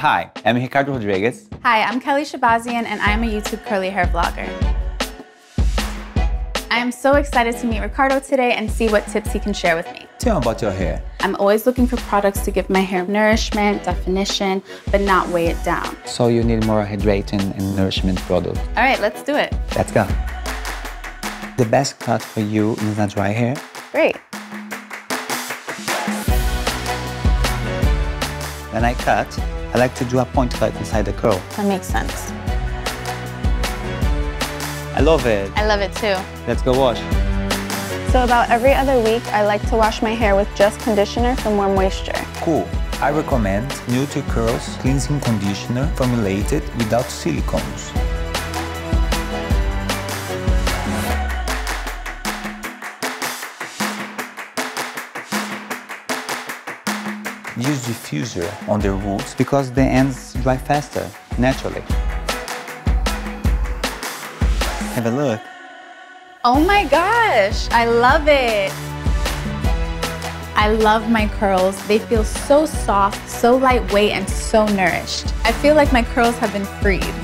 Hi, I'm Ricardo Rodrigues. Hi, I'm Kelly Shahbazin, and I'm a YouTube curly hair vlogger. I am so excited to meet Ricardo today and see what tips he can share with me. Tell me about your hair. I'm always looking for products to give my hair nourishment, definition, but not weigh it down. So you need more hydrating and nourishment product. All right, let's do it. Let's go. The best cut for you is a dry hair. Great. When I cut, I like to do a point cut inside the curl. That makes sense. I love it. I love it too. Let's go wash. So about every other week, I like to wash my hair with just conditioner for more moisture. Cool. I recommend NutriCurls Cleansing Conditioner formulated without silicones. Use diffuser on the roots because the ends dry faster, naturally. Have a look. Oh my gosh, I love it. I love my curls. They feel so soft, so lightweight, and so nourished. I feel like my curls have been freed.